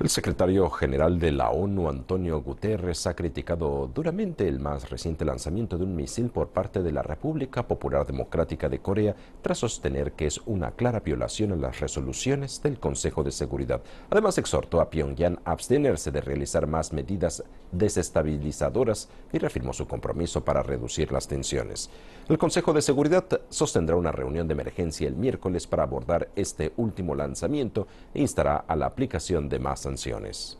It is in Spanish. El secretario general de la ONU, Antonio Guterres, ha criticado duramente el más reciente lanzamiento de un misil por parte de la República Popular Democrática de Corea, tras sostener que es una clara violación a las resoluciones del Consejo de Seguridad. Además, exhortó a Pyongyang a abstenerse de realizar más medidas desestabilizadoras y reafirmó su compromiso para reducir las tensiones. El Consejo de Seguridad sostendrá una reunión de emergencia el miércoles para abordar este último lanzamiento e instará a la aplicación de más sanciones.